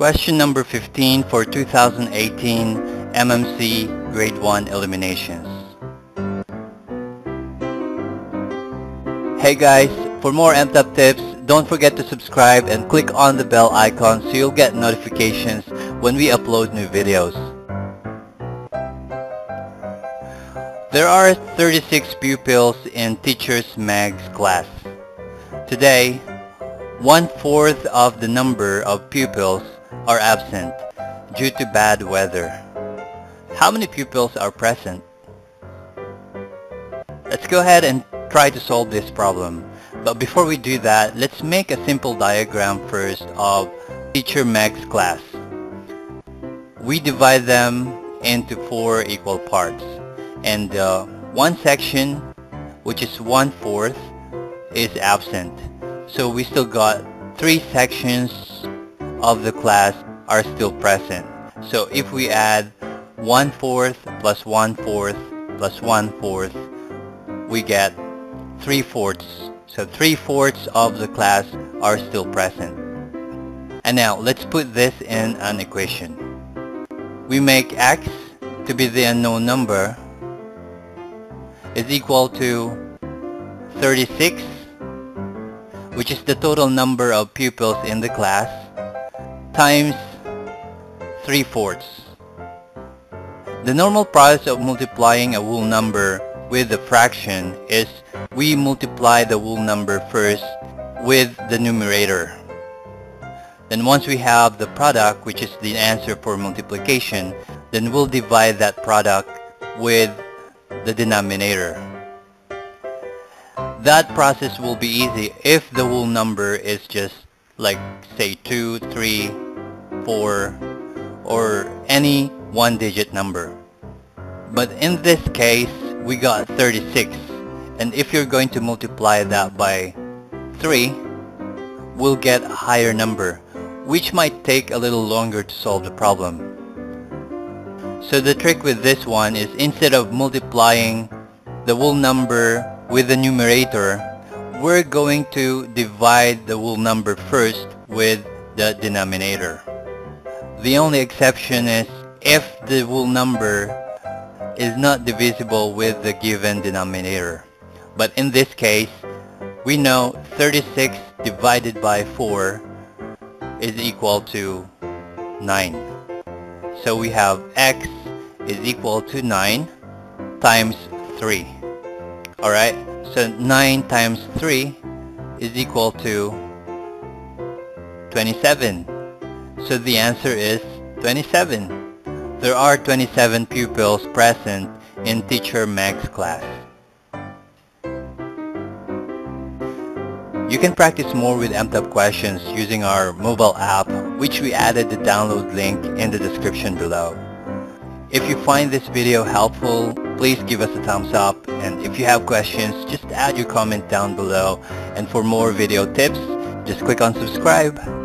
Question number 15 for 2018 MMC Grade 1 Eliminations. Hey guys, for more MTAP tips, don't forget to subscribe and click on the bell icon so you'll get notifications when we upload new videos. There are 36 pupils in Teacher Meg's class. Today, 1/4 of the number of pupils are absent due to bad weather. How many pupils are present? Let's go ahead and try to solve this problem. But before we do that, let's make a simple diagram first of Teacher Meg's class. We divide them into 4 equal parts. And one section, which is 1/4, is absent. So we still got 3 sections of the class are still present. So if we add 1/4 plus 1/4 plus 1/4, we get 3/4. So 3/4 of the class are still present. And now let's put this in an equation. We make x to be the unknown number is equal to 36, which is the total number of pupils in the class, times 3/4. The normal process of multiplying a whole number with a fraction is we multiply the whole number first with the numerator. Then once we have the product, which is the answer for multiplication, then we'll divide that product with the denominator. That process will be easy if the whole number is just like say 2, 3, 4 or any one digit number. But in this case we got 36, and if you're going to multiply that by 3, we'll get a higher number, which might take a little longer to solve the problem. So the trick with this one is instead of multiplying the whole number with the numerator, we're going to divide the whole number first with the denominator. The only exception is if the whole number is not divisible with the given denominator. But in this case, we know 36 divided by 4 is equal to 9. So we have x is equal to 9 times 3. Alright, so 9 times 3 is equal to 27. So the answer is 27. There are 27 pupils present in Teacher Meg's class. You can practice more with MTAP questions using our mobile app, which we added the download link in the description below. If you find this video helpful, please give us a thumbs up, and if you have questions, just add your comment down below, and for more video tips, just click on subscribe.